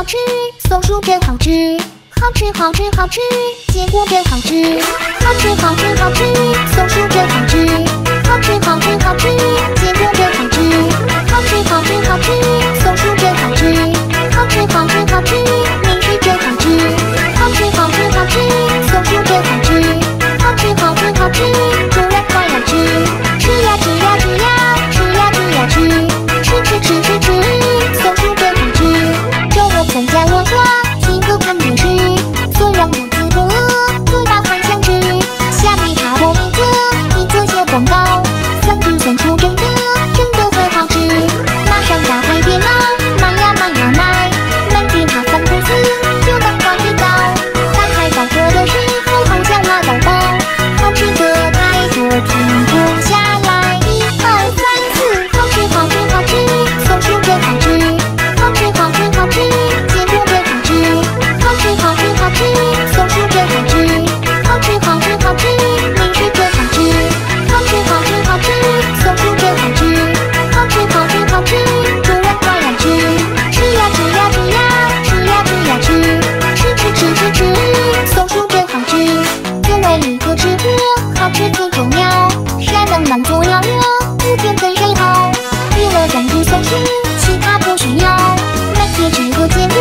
好吃，松鼠真好吃，好吃好吃好吃，坚果真好吃，好吃好吃好吃，松鼠真好吃，好吃好吃好吃，坚果真好吃，好吃好吃好吃，松鼠真好吃，好吃好吃好吃，零食真好吃，好吃好吃好吃，松鼠真好吃，好吃好吃好吃，主人快要吃，吃呀吃呀吃呀吃呀吃呀吃，吃吃吃吃吃，松鼠真好吃。 参加我家，请客看电视，虽然肚子不饿，嘴巴还想吃。下面卡我一个小广告，松鼠真的很好吃，马上打开电脑，买呀买呀买，满点它3个字就能买到。打开百科的时候，好想拉倒包，好吃的太多停不下来。1、2、3、4，好吃好吃好吃，松鼠真好吃，好吃好吃好吃。 松鼠真好吃，好吃好吃好吃，零食真好吃，好吃好吃好吃，松鼠真好吃，好吃好吃好吃，主人快要吃，吃呀吃呀吃呀吃呀吃呀吃，吃吃吃吃吃，松鼠真好吃，滋味一个吃喝，好吃最重要，谁能满足要我，不甜跟谁好，为了长只松鼠，其他不需要，每天吃个坚果，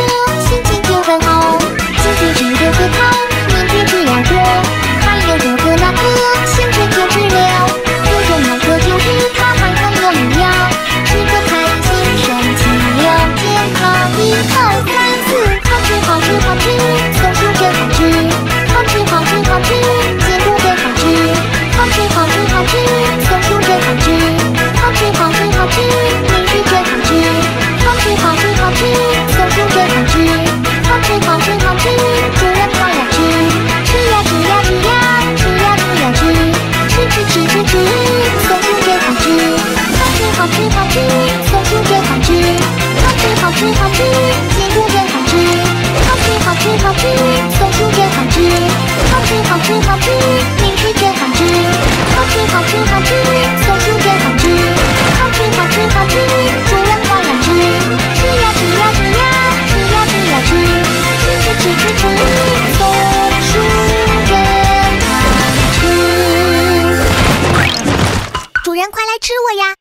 心情就很好。 吃的喝汤，明天吃要多，还有这个那个，想吃就吃了。最重要的就是它还很有营养，吃的开心，身体要健康。1、2、3、4，好吃好吃好吃，松鼠真好吃，好吃好吃好吃，坚果真好吃，好吃好吃好吃，松鼠真好吃，好吃好吃好吃，零食真好吃，好吃好吃好吃，松鼠真好吃。 好吃好吃好吃，主人快要吃，吃呀吃呀吃呀吃呀吃呀吃，吃吃吃吃吃，松鼠真好吃，好吃好吃好吃，松鼠真好吃，好吃好吃好吃，坚果真好吃，好吃好吃好吃，松鼠真好吃，好吃好吃好吃，零食真好吃，好吃好吃好吃，松鼠真好吃，好吃好吃好吃，主人快要吃，吃呀吃呀吃呀。 吃，松鼠真好吃。主人，快来吃我呀！